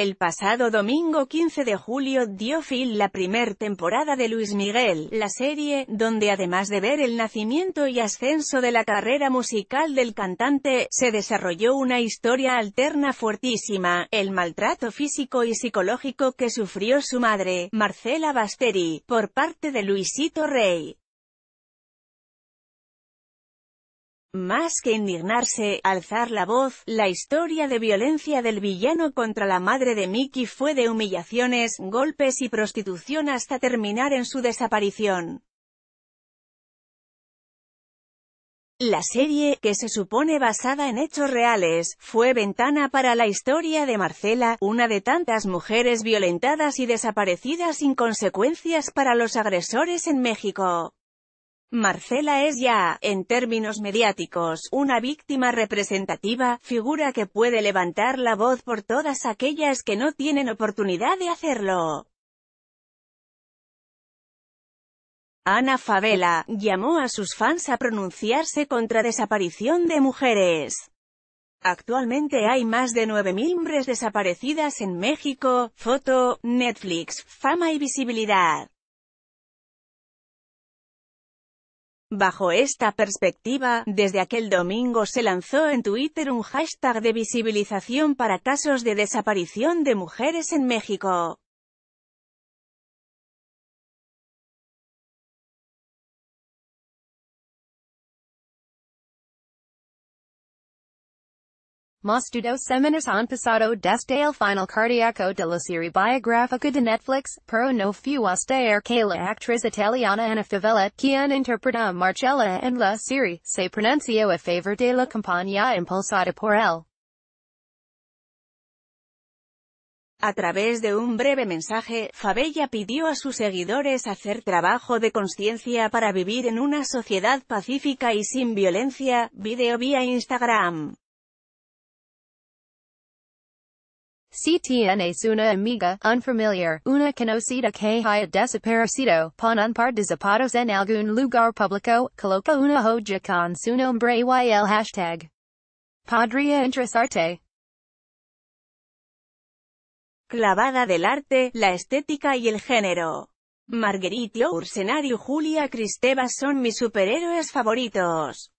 El pasado domingo 15 de julio dio fin la primer temporada de Luis Miguel, la serie, donde además de ver el nacimiento y ascenso de la carrera musical del cantante, se desarrolló una historia alterna fuertísima, el maltrato físico y psicológico que sufrió su madre, Marcela Basteri, por parte de Luisito Rey. Más que indignarse, alzar la voz, la historia de violencia del villano contra la madre de Mickey fue de humillaciones, golpes y prostitución hasta terminar en su desaparición. La serie, que se supone basada en hechos reales, fue ventana para la historia de Marcela, una de tantas mujeres violentadas y desaparecidas sin consecuencias para los agresores en México. Marcela es ya, en términos mediáticos, una víctima representativa, figura que puede levantar la voz por todas aquellas que no tienen oportunidad de hacerlo. Anna Favella llamó a sus fans a pronunciarse contra desaparición de mujeres. Actualmente hay más de 9.000 mujeres desaparecidas en México. Foto, Netflix, fama y visibilidad. Bajo esta perspectiva, desde aquel domingo se lanzó en Twitter un hashtag de visibilización para casos de desaparición de mujeres en México. Mostrados semanas han pasado desde el final cardíaco de la serie biográfica de Netflix, pero no fue hasta ayer que la actriz italiana Anna Favella, quien interpreta a Marcela en la serie, se pronunció a favor de la campaña impulsada por él. A través de un breve mensaje, Favella pidió a sus seguidores hacer trabajo de conciencia para vivir en una sociedad pacífica y sin violencia. Video vía Instagram. Si tienes una amiga, un familiar, una conocida que haya desaparecido, pon un par de zapatos en algún lugar público, coloca una hoja con su nombre y el hashtag. Podría interesarte. Clavada del arte, la estética y el género. Marguerite Oursenard y Julia Cristeva son mis superhéroes favoritos.